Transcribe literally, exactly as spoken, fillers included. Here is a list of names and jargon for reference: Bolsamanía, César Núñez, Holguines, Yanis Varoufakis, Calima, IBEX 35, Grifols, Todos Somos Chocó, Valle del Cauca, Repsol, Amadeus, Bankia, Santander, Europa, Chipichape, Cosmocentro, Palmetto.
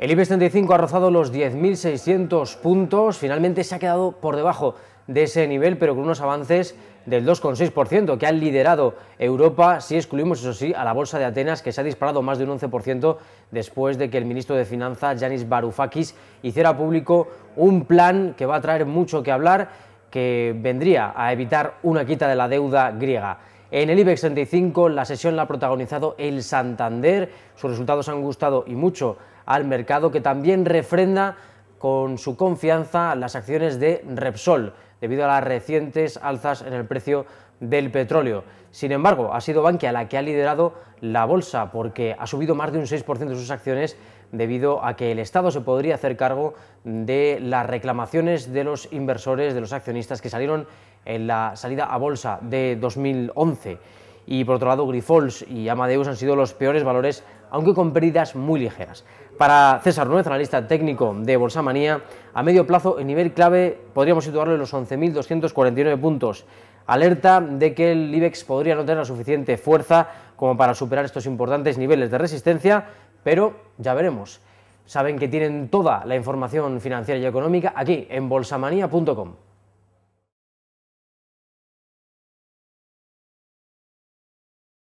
El IBEX treinta y cinco ha rozado los diez mil seiscientos puntos, finalmente se ha quedado por debajo de ese nivel, pero con unos avances del dos coma seis por ciento que han liderado Europa, si excluimos eso sí a la bolsa de Atenas, que se ha disparado más de un once por ciento después de que el ministro de Finanzas, Yanis Varoufakis, hiciera público un plan que va a traer mucho que hablar, que vendría a evitar una quita de la deuda griega. En el IBEX treinta y cinco la sesión la ha protagonizado el Santander, sus resultados han gustado y mucho al mercado, que también refrenda con su confianza las acciones de Repsol, debido a las recientes alzas en el precio del petróleo. Sin embargo, ha sido Bankia la que ha liderado la bolsa, porque ha subido más de un seis por ciento de sus acciones debido a que el Estado se podría hacer cargo de las reclamaciones de los inversores, de los accionistas, que salieron en la salida a bolsa de dos mil once. Y por otro lado, Grifols y Amadeus han sido los peores valores, aunque con pérdidas muy ligeras. Para César Núñez, analista técnico de Bolsamanía, a medio plazo el nivel clave podríamos situarlo en los once mil doscientos cuarenta y nueve puntos. Alerta de que el IBEX podría no tener la suficiente fuerza como para superar estos importantes niveles de resistencia, pero ya veremos. Saben que tienen toda la información financiera y económica aquí en bolsamania punto com.